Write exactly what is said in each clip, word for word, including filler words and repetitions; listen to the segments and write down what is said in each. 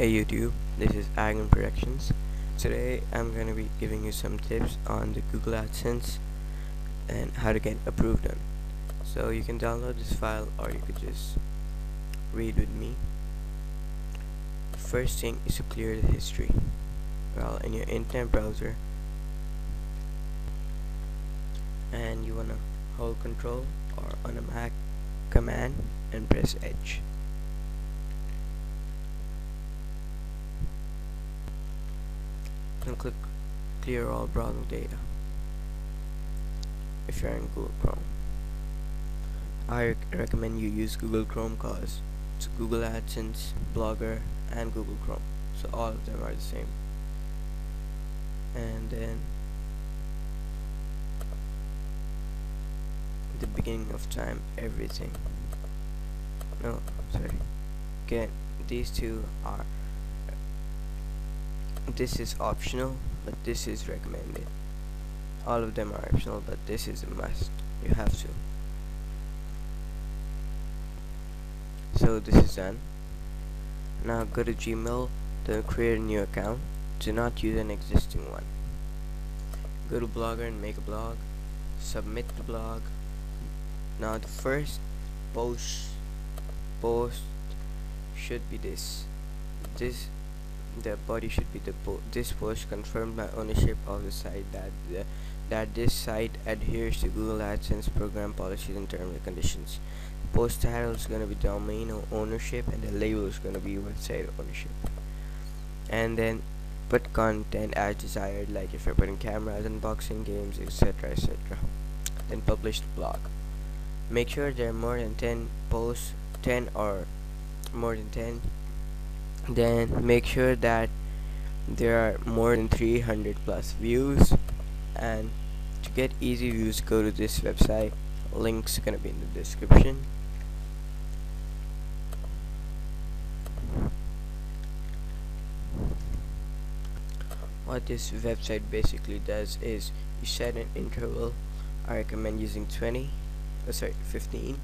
Hey YouTube, this is Agon Productions. Today I'm going to be giving you some tips on the Google AdSense and how to get approved on. So you can download this file or you could just read with me. First thing is to clear the history. Well, in your internet browser, and you want to hold control or on a Mac command and press Edge. And click clear all browser data if you're in Google Chrome. I rec recommend you use Google Chrome because it's Google AdSense, Blogger, and Google Chrome, so all of them are the same. And then the beginning of time, everything. No, sorry. Again, these two are. This is optional, but this is recommended. All of them are optional, but this is a must. You have to. So this is done. Now go to Gmail, then create a new account. Do not use an existing one. Go to Blogger and make a blog. Submit the blog. Now the first post post should be this. This. The body should be the po this post confirmed my ownership of the site, that the, that this site adheres to Google AdSense program policies and terms and conditions. The post title is going to be domain ownership and the label is going to be website ownership. And then put content as desired, like if you're putting cameras, unboxing, games, etc, etc. Then publish the blog. Make sure there are more than ten posts, ten or more than ten. Then make sure that there are more than three hundred plus views, and to get easy views go to this website. Links gonna be in the description. What this website basically does is you set an interval. I recommend using twenty oh sorry fifteen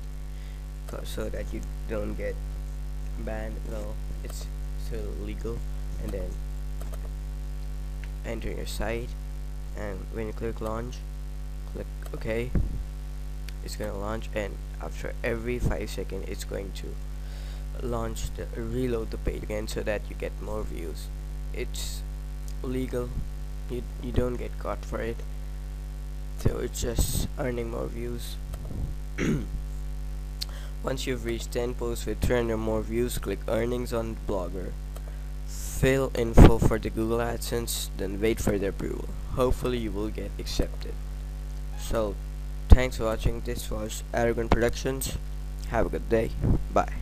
so that you don't get banned. Well, it's still legal. And then enter your site, and when you click launch, click OK. It's gonna launch, and after every five seconds it's going to launch the reload the page again so that you get more views. It's legal, you, you don't get caught for it, so it's just earning more views. Once you've reached ten posts with three hundred or more views, click earnings on Blogger. Fill info for the Google AdSense, then wait for the approval. Hopefully you will get accepted. So, thanks for watching. This was Agon Productions. Have a good day. Bye.